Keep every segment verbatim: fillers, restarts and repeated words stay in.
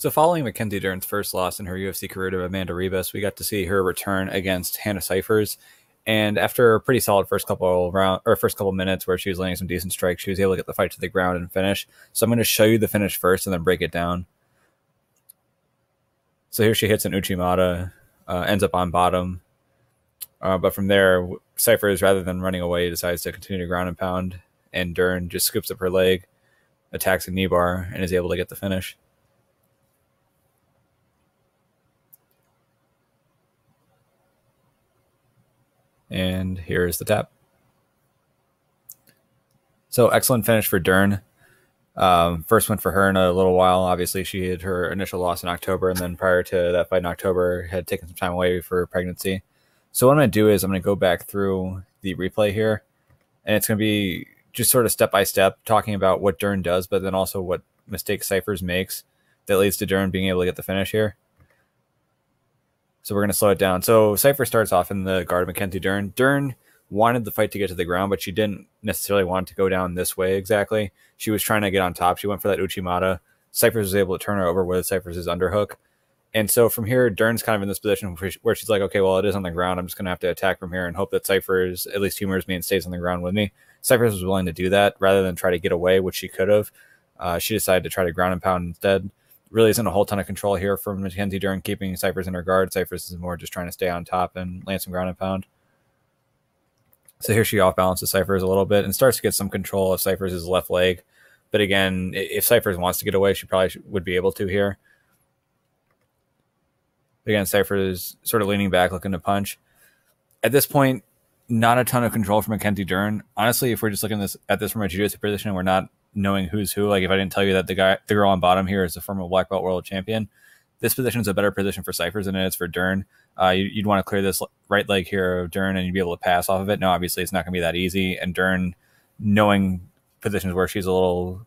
So following Mackenzie Dern's first loss in her U F C career to Amanda Ribas, we got to see her return against Hannah Cifers. And after a pretty solid first couple round or first couple minutes where she was landing some decent strikes, she was able to get the fight to the ground and finish. So I'm going to show you the finish first and then break it down. So here she hits an Uchimata, uh, ends up on bottom. Uh, but from there, Cifers, rather than running away, decides to continue to ground and pound. And Dern just scoops up her leg, attacks a Kneebar, and is able to get the finish. And here is the tap. So excellent finish for Dern. Um, first one for her in a little while. Obviously, she had her initial loss in October, and then prior to that fight in October, had taken some time away for pregnancy. So what I'm going to do is I'm going to go back through the replay here, and it's going to be just sort of step by step talking about what Dern does, but then also what mistakes Cifers makes that leads to Dern being able to get the finish here. So we're going to slow it down. So Cypher starts off in the guard of Mackenzie Dern. Dern wanted the fight to get to the ground, but she didn't necessarily want it to go down this way exactly. She was trying to get on top. She went for that Uchimata. Cypher was able to turn her over with Cypher's underhook. And so from here, Dern's kind of in this position where she's like, okay, well, it is on the ground. I'm just going to have to attack from here and hope that Cypher's at least humors me and stays on the ground with me. Cypher was willing to do that rather than try to get away, which she could have. Uh, she decided to try to ground and pound instead. Really isn't a whole ton of control here from Mackenzie Dern keeping Cifers in her guard. Cifers is more just trying to stay on top and land some ground and pound. So here she off balances Cifers a little bit and starts to get some control of Cifers' left leg. But again, if Cifers wants to get away, she probably would be able to here. But again, Cifers sort of leaning back, looking to punch. At this point, not a ton of control from Mackenzie Dern. Honestly, if we're just looking this, at this from a jiu-jitsu position, we're not knowing who's who. Like, if I didn't tell you that the guy, the girl on bottom here is a former black belt world champion, this position is a better position for Cifers than it is for Dern. Uh, you, you'd want to clear this right leg here of Dern and you'd be able to pass off of it. Now, obviously, it's not going to be that easy. And Dern, knowing positions where she's a little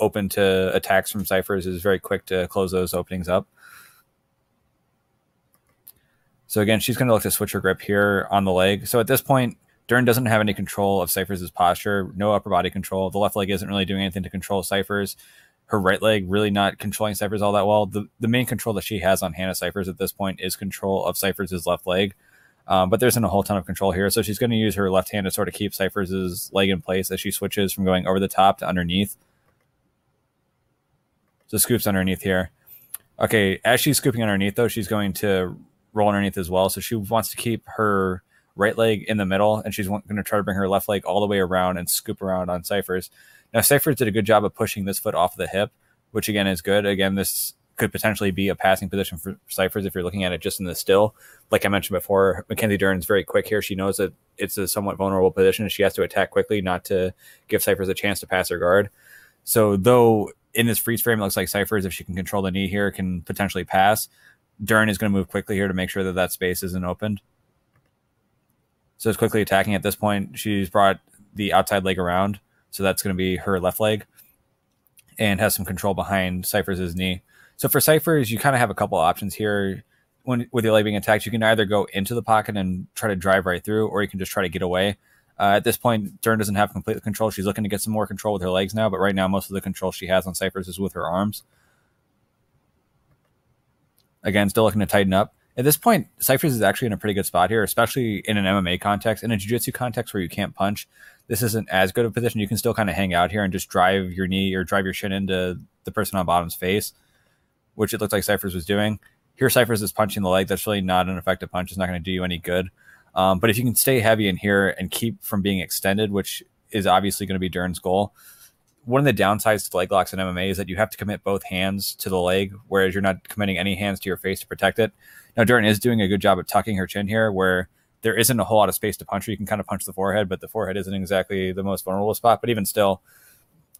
open to attacks from Cifers, is very quick to close those openings up. So again, she's going to look to switch her grip here on the leg. So at this point, Dern doesn't have any control of Cifers' posture, no upper body control. The left leg isn't really doing anything to control Cifers. Her right leg really not controlling Cifers all that well. The, the main control that she has on Hannah Cifers at this point is control of Cifers' left leg. Um, but there isn't a whole ton of control here. So she's going to use her left hand to sort of keep Cifers' leg in place as she switches from going over the top to underneath. So scoops underneath here. Okay, as she's scooping underneath, though, she's going to roll underneath as well. So she wants to keep her right leg in the middle, and she's going to try to bring her left leg all the way around and scoop around on Cifers. Now, Cifers did a good job of pushing this foot off the hip, which, again, is good. Again, this could potentially be a passing position for Cifers if you're looking at it just in the still. Like I mentioned before, Mackenzie Dern's very quick here. She knows that it's a somewhat vulnerable position. She has to attack quickly not to give Cifers a chance to pass her guard. So, though, in this freeze frame, it looks like Cifers, if she can control the knee here, can potentially pass. Dern is going to move quickly here to make sure that that space isn't opened. So it's quickly attacking at this point. She's brought the outside leg around. So that's going to be her left leg, and has some control behind Cifers' knee. So for Cifers, you kind of have a couple options here. When, with your leg being attacked, you can either go into the pocket and try to drive right through, or you can just try to get away. Uh, at this point, Dern doesn't have complete control. She's looking to get some more control with her legs now, but right now most of the control she has on Cifers is with her arms. Again, still looking to tighten up. At this point, Cifers is actually in a pretty good spot here, especially in an M M A context. In a jiu-jitsu context where you can't punch, this isn't as good of a position. You can still kind of hang out here and just drive your knee or drive your shin into the person on bottom's face, which it looked like Cifers was doing. Here, Cifers is punching the leg. That's really not an effective punch. It's not going to do you any good. Um, but if you can stay heavy in here and keep from being extended, which is obviously going to be Dern's goal, one of the downsides to leg locks in M M A is that you have to commit both hands to the leg, whereas you're not committing any hands to your face to protect it. Now, Dern is doing a good job of tucking her chin here, where there isn't a whole lot of space to punch her. You can kind of punch the forehead, but the forehead isn't exactly the most vulnerable spot. But even still,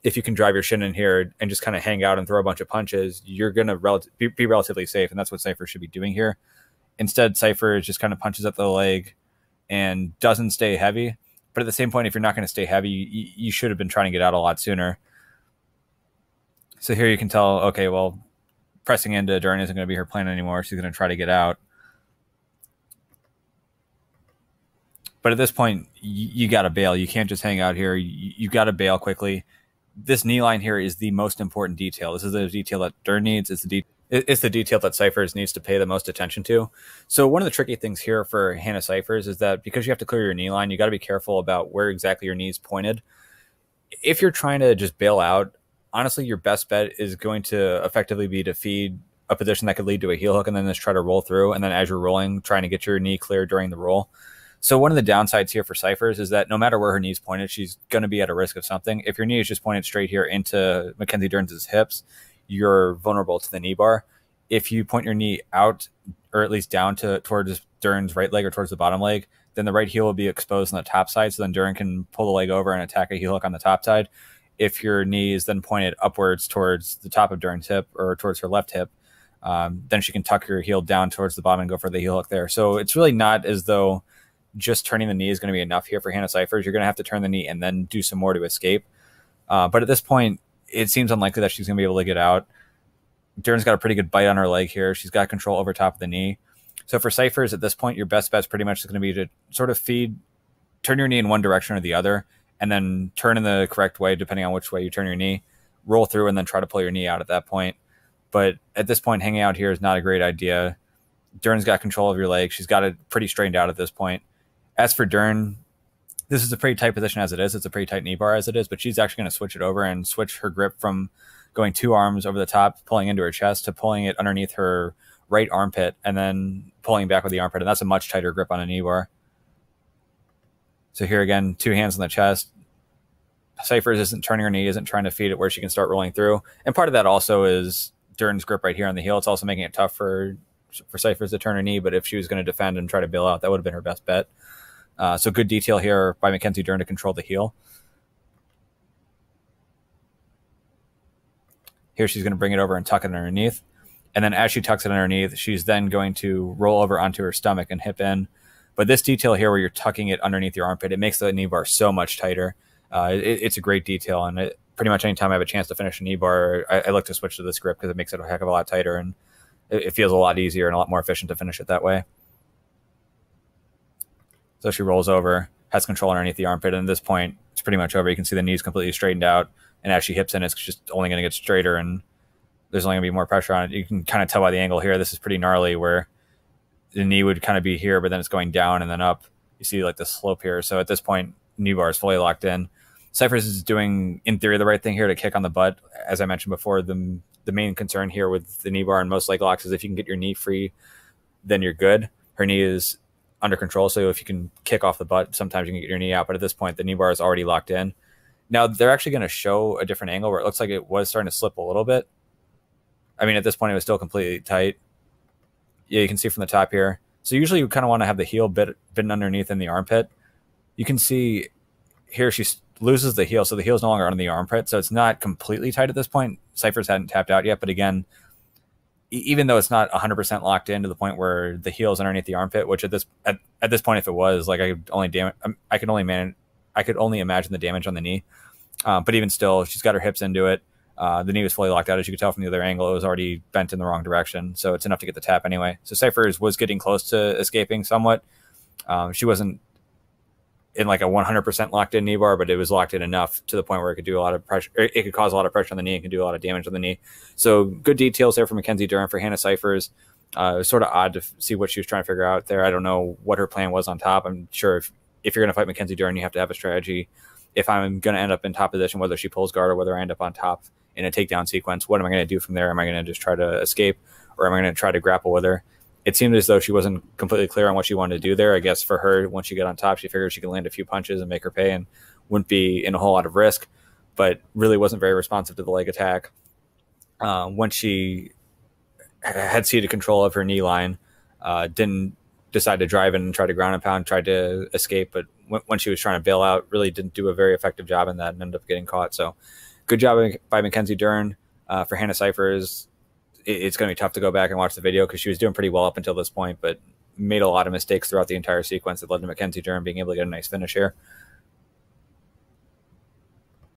if you can drive your shin in here and just kind of hang out and throw a bunch of punches, you're going to rel- be, be relatively safe, and that's what Cifers should be doing here. Instead, Cifers just kind of punches at the leg and doesn't stay heavy. But at the same point, if you're not going to stay heavy, you, you should have been trying to get out a lot sooner. So here you can tell, okay, well, pressing into Dern isn't going to be her plan anymore. She's going to try to get out. But at this point, you, you got to bail. You can't just hang out here. You, you got to bail quickly. this knee line here is the most important detail. This is the detail that Dern needs. It's the detail. It's the detail that Cifers needs to pay the most attention to. So one of the tricky things here for Hannah Cifers is that because you have to clear your knee line, you got to be careful about where exactly your knee's pointed. If you're trying to just bail out, honestly, your best bet is going to effectively be to feed a position that could lead to a heel hook and then just try to roll through. And then as you're rolling, trying to get your knee clear during the roll. So one of the downsides here for Cifers is that no matter where her knee's pointed, she's going to be at a risk of something. If your knee is just pointed straight here into Mackenzie Dern's hips, you're vulnerable to the knee bar. If you point your knee out, or at least down to towards Dern's right leg or towards the bottom leg, then the right heel will be exposed on the top side. So then Dern can pull the leg over and attack a heel hook on the top side. If your knee is then pointed upwards towards the top of Dern's hip or towards her left hip, um, then she can tuck her heel down towards the bottom and go for the heel hook there. So it's really not as though just turning the knee is going to be enough here for Hannah Cifers. You're going to have to turn the knee and then do some more to escape. Uh, but at this point, it seems unlikely that she's going to be able to get out. Dern's got a pretty good bite on her leg here. She's got control over top of the knee. So for Cifers, at this point, your best bet's pretty much going to be to sort of feed, turn your knee in one direction or the other, and then turn in the correct way, depending on which way you turn your knee, roll through, and then try to pull your knee out at that point. But at this point, hanging out here is not a great idea. Dern's got control of your leg. She's got it pretty strained out at this point. As for Dern, this is a pretty tight position as it is. It's a pretty tight knee bar as it is, but she's actually going to switch it over and switch her grip from going two arms over the top, pulling into her chest, to pulling it underneath her right armpit and then pulling back with the armpit. And that's a much tighter grip on a knee bar. So here again, two hands on the chest. Cifers isn't turning her knee, isn't trying to feed it where she can start rolling through. And part of that also is Dern's grip right here on the heel. It's also making it tough for, for Cifers to turn her knee, but if she was going to defend and try to bail out, that would have been her best bet. Uh, so good detail here by Mackenzie Dern to control the heel. Here she's going to bring it over and tuck it underneath. And then as she tucks it underneath, she's then going to roll over onto her stomach and hip in. But this detail here where you're tucking it underneath your armpit, it makes the knee bar so much tighter. Uh, it, it's a great detail. And it, pretty much anytime I have a chance to finish a knee bar, I, I like to switch to this grip because it makes it a heck of a lot tighter. And it, it feels a lot easier and a lot more efficient to finish it that way. So she rolls over, has control underneath the armpit. And at this point, it's pretty much over. You can see the knee's completely straightened out. And as she hips in, it's just only going to get straighter. And there's only going to be more pressure on it. You can kind of tell by the angle here. This is pretty gnarly where the knee would kind of be here, but then it's going down and then up. You see like the slope here. So at this point, knee bar is fully locked in. Cifers is doing, in theory, the right thing here to kick on the butt. As I mentioned before, the, the main concern here with the knee bar and most leg locks is if you can get your knee free, then you're good. Her knee is under control, so if you can kick off the butt, sometimes you can get your knee out, but at this point the knee bar is already locked in. Now they're actually going to show a different angle where it looks like it was starting to slip a little bit. I mean, at this point it was still completely tight. Yeah, you can see from the top here. So usually you kind of want to have the heel bit bitten underneath in the armpit. You can see here she loses the heel, so the heel is no longer under the armpit, so it's not completely tight at this point. Cifers hadn't tapped out yet, but again, even though it's not one hundred percent locked in to the point where the heel is underneath the armpit, which at this at, at this point, if it was, like I could only damage, I could only manage, I could only imagine the damage on the knee. Uh, but even still, she's got her hips into it. Uh, the knee was fully locked out, as you could tell from the other angle. It was already bent in the wrong direction, so it's enough to get the tap anyway. So Cifers was getting close to escaping somewhat. Um, she wasn't in like a one hundred percent locked in knee bar, but it was locked in enough to the point where it could do a lot of pressure. It could cause a lot of pressure on the knee and can do a lot of damage on the knee. So good details there for Mackenzie Dern, for Hannah Cifers. Uh, it was sort of odd to see what she was trying to figure out there. I don't know what her plan was on top. I'm sure if, if you're going to fight Mackenzie Dern, you have to have a strategy. If I'm going to end up in top position, whether she pulls guard or whether I end up on top in a takedown sequence, what am I going to do from there? Am I going to just try to escape, or am I going to try to grapple with her? It seemed as though she wasn't completely clear on what she wanted to do there. I guess for her, once she got on top, she figured she could land a few punches and make her pay and wouldn't be in a whole lot of risk, but really wasn't very responsive to the leg attack. Uh, once she had ceded control of her knee line, uh, didn't decide to drive in and try to ground and pound, tried to escape, but when she was trying to bail out, really didn't do a very effective job in that and ended up getting caught. So good job by Mackenzie Dern. Uh, for Hannah Cifers, it's going to be tough to go back and watch the video because she was doing pretty well up until this point, but made a lot of mistakes throughout the entire sequence that led to Mackenzie Dern being able to get a nice finish here.